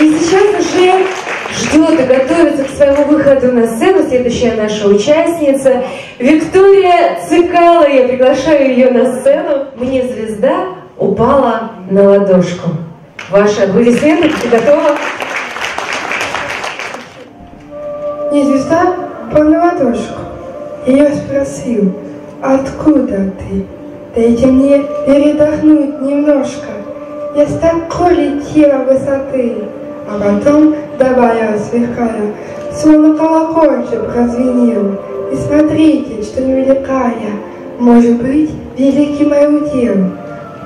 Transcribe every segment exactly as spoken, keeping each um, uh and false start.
И сейчас уже ждет и готовится к своему выходу на сцену следующая наша участница Виктория Цикало. Я приглашаю ее на сцену. «Мне звезда упала на ладошку». Ваша, вы следуете, готова? Мне звезда упала на ладошку. Я спросил, откуда ты? Дайте мне передохнуть немножко. Я с такой летела высоты, а потом добавил слегка, словно колокольчик развенел. И смотрите, что невеликая, может быть, великий мой удел.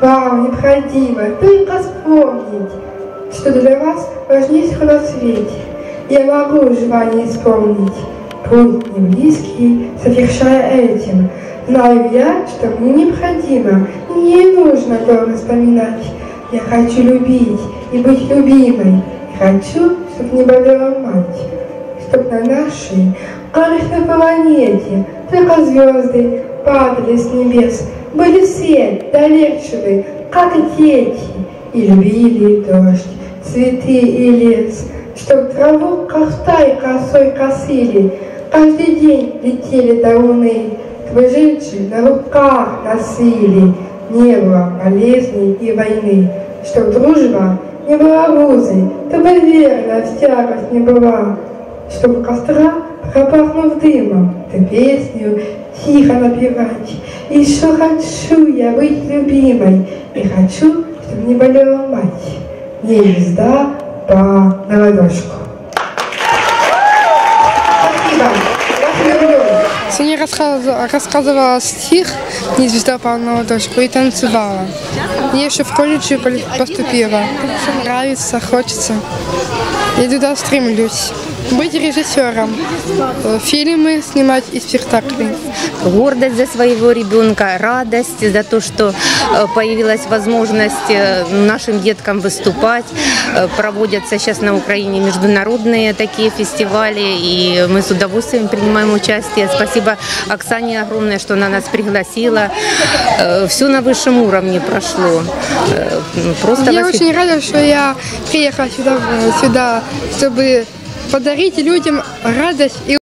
Вам необходимо только вспомнить, что для вас важнее всего на свете. Я могу желание исполнить, путь не близкий, совершая этим. Знаю я, что мне необходимо, не нужно долго вспоминать. Я хочу любить и быть любимой. И хочу, чтоб не болела мать. Чтоб на нашей красной планете только звезды падали с небес. Были все доверчивы, как и дети, и любили дождь, цветы и лес, чтоб траву косой косой косили, каждый день летели до луны, твой жильчик на руках носили, не было болезней и войны, чтоб дружба не была вузой, тобой верно в тягость не была, чтоб костра, пропахнув дымом, ты песню тихо напевать. И что хочу я быть любимой, и хочу, чтобы не болела мать. Мне звезда упала на ладошку. Спасибо. Сегодня я рассказывала, рассказывала стих «Мне звезда упала на ладошку» и танцевала. Я еще в колледже поступила. Нравится, хочется. Я туда стремлюсь. Быть режиссером, фильмы снимать и спектакли. Гордость за своего ребенка, радость за то, что появилась возможность нашим деткам выступать. Проводятся сейчас на Украине международные такие фестивали, и мы с удовольствием принимаем участие. Спасибо Оксане огромное, что она нас пригласила. Все на высшем уровне прошло. Просто я восхит... очень рада, что я приехала сюда, сюда чтобы подарить людям радость и